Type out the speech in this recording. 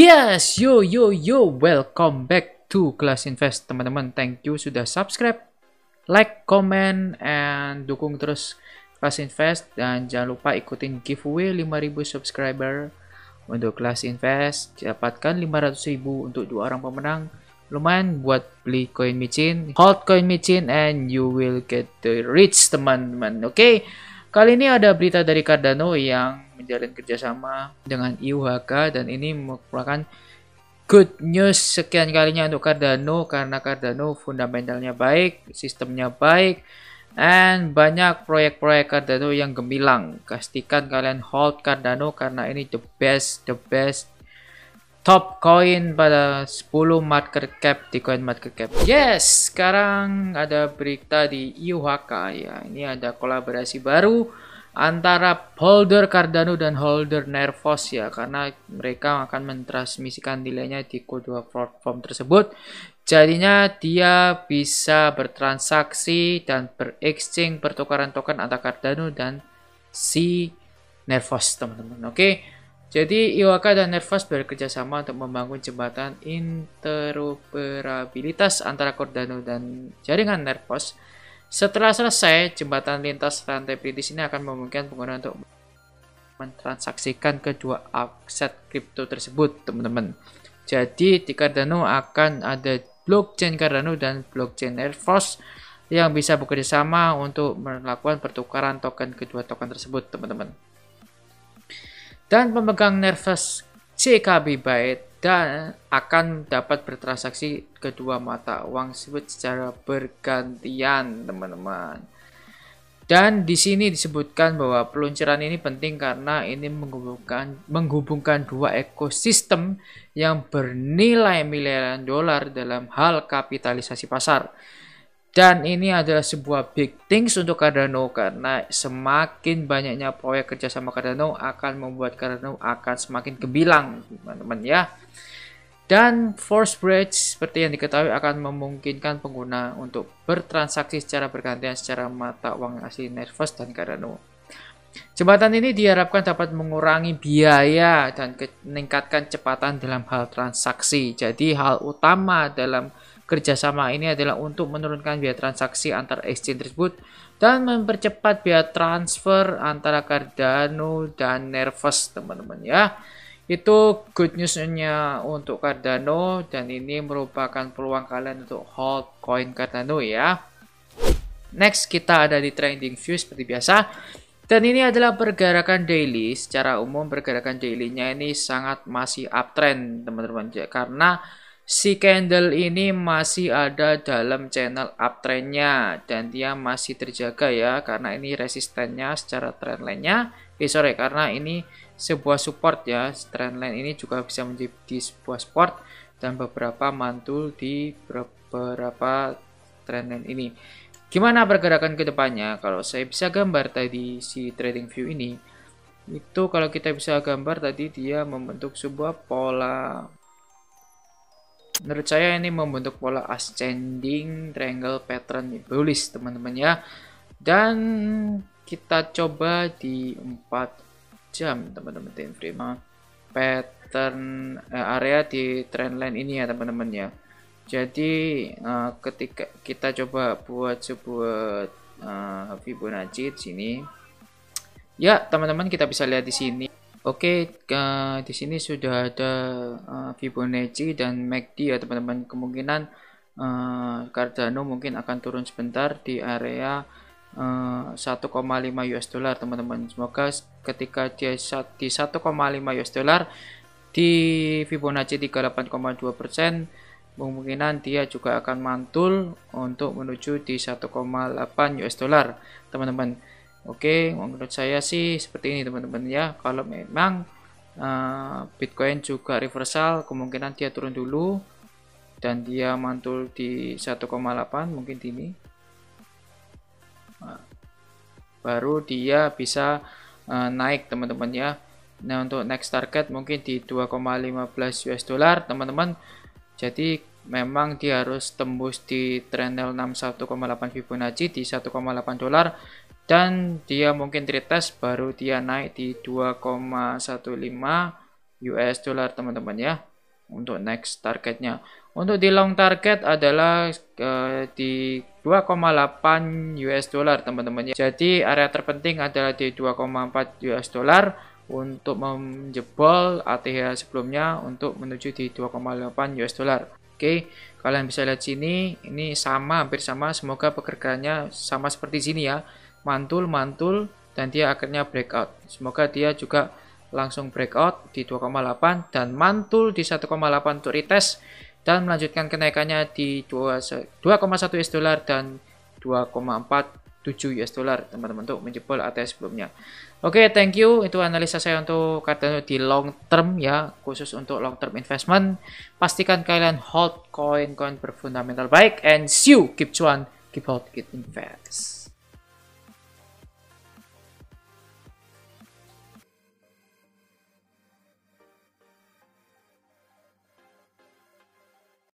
Yes, yo, welcome back to Kelas Invest, teman-teman. Thank you sudah subscribe, like, comment, and dukung terus Kelas Invest. Dan jangan lupa ikutin giveaway 5.000 subscriber untuk Kelas Invest. Dapatkan 500.000 untuk 2 orang pemenang. Lumayan buat beli koin micin, hold koin micin, and you will get the rich, teman-teman. Oke. Kali ini ada berita dari Cardano yang menjalin kerjasama dengan Iwaka, dan ini merupakan good news sekian kalinya untuk Cardano karena Cardano fundamentalnya baik, sistemnya baik, and banyak proyek-proyek Cardano yang gemilang. Pastikan kalian hold Cardano karena ini the best top coin pada 10 market cap di coin market cap. Yes, sekarang ada berita di Iwaka ya. Ini ada kolaborasi baru antara holder Cardano dan holder Nervos ya, karena mereka akan mentransmisikan nilainya di kedua platform tersebut. Jadinya dia bisa bertransaksi dan berexchange pertukaran token antara Cardano dan si Nervos, teman-teman. Oke. Jadi Iwaka dan Nervos bekerja sama untuk membangun jembatan interoperabilitas antara Cardano dan jaringan Nervos. Setelah selesai, jembatan lintas rantai British ini akan memungkinkan pengguna untuk mentransaksikan kedua aset kripto tersebut, teman-teman. Jadi di Cardano akan ada blockchain Cardano dan blockchain Nervos yang bisa bekerja sama untuk melakukan pertukaran token kedua token tersebut, teman-teman. Dan pemegang Nervos CKB Byte dan akan dapat bertransaksi kedua mata uang tersebut secara bergantian, teman-teman. Dan di sini disebutkan bahwa peluncuran ini penting karena ini menghubungkan dua ekosistem yang bernilai miliaran dolar dalam hal kapitalisasi pasar. Dan ini adalah sebuah big things untuk Cardano karena semakin banyaknya proyek kerjasama Cardano akan membuat Cardano akan semakin gemilang, teman-teman ya. Dan Force Bridge seperti yang diketahui akan memungkinkan pengguna untuk bertransaksi secara bergantian secara mata uang asli Nervos dan Cardano. Jembatan ini diharapkan dapat mengurangi biaya dan meningkatkan kecepatan dalam hal transaksi. Jadi hal utama dalam kerjasama ini adalah untuk menurunkan biaya transaksi antar exchange tersebut dan mempercepat biaya transfer antara Cardano dan Nervos, teman-teman ya. Itu good news-nya untuk Cardano dan ini merupakan peluang kalian untuk hold coin Cardano ya. Next kita ada di trading view seperti biasa. Dan ini adalah pergerakan daily. Secara umum pergerakan daily-nya ini sangat masih uptrend, teman-teman ya, karena si candle ini masih ada dalam channel uptrendnya dan dia masih terjaga ya, karena ini resistennya secara trendline-nya. Karena ini sebuah support ya, trendline ini juga bisa menjadi sebuah support dan beberapa mantul di beberapa trendline ini. Gimana pergerakan kedepannya? Kalau saya bisa gambar tadi si trading view ini, itu kalau kita bisa gambar tadi dia membentuk sebuah pola. Menurut saya ini membentuk pola ascending triangle pattern bullish, teman-teman ya. Dan kita coba di 4 jam, teman-teman, time frame pattern area di trendline ini ya, teman-teman ya. Jadi ketika kita coba buat sebuah Fibonacci di sini ya, teman-teman, kita bisa lihat di sini. Oke, di sini sudah ada Fibonacci dan MACD ya, teman-teman. Kemungkinan Cardano mungkin akan turun sebentar di area 1,5 US dollar, teman-teman. Semoga ketika dia di 1,5 US dollar di Fibonacci 38,2%, kemungkinan dia juga akan mantul untuk menuju di 1,8 US dollar, teman-teman. Oke, menurut saya sih seperti ini, teman-teman ya. Kalau memang Bitcoin juga reversal, kemungkinan dia turun dulu dan dia mantul di 1,8 mungkin di ini. Nah, baru dia bisa naik, teman-teman ya. Nah, untuk next target mungkin di 2,15 US dollar, teman-teman. Jadi memang dia harus tembus di trendline 61,8 Fibonacci di 1,8 dolar. Dan dia mungkin retest baru dia naik di 2,15 US dollar, teman-teman ya. untuk next targetnya. Untuk di long target adalah di 2,8 US dollar, teman-teman. Jadi area terpenting adalah di 2,4 US dollar untuk menjebol ATH sebelumnya untuk menuju di 2,8 US dollar. Oke, kalian bisa lihat sini, ini sama, hampir sama, semoga pergerakannya sama seperti sini ya. Mantul, dan dia akhirnya breakout. Semoga dia juga langsung breakout di 2,8 dan mantul di 1,8 untuk retest dan melanjutkan kenaikannya di 2,1 US dollar dan 2,47 US dollar, teman-teman, untuk menjebol ATH sebelumnya. Oke, thank you. Itu analisa saya untuk Cardano di long term ya, khusus untuk long term investment. Pastikan kalian hold koin-koin berfundamental baik, and see you, keep cuan, keep hold, keep invest.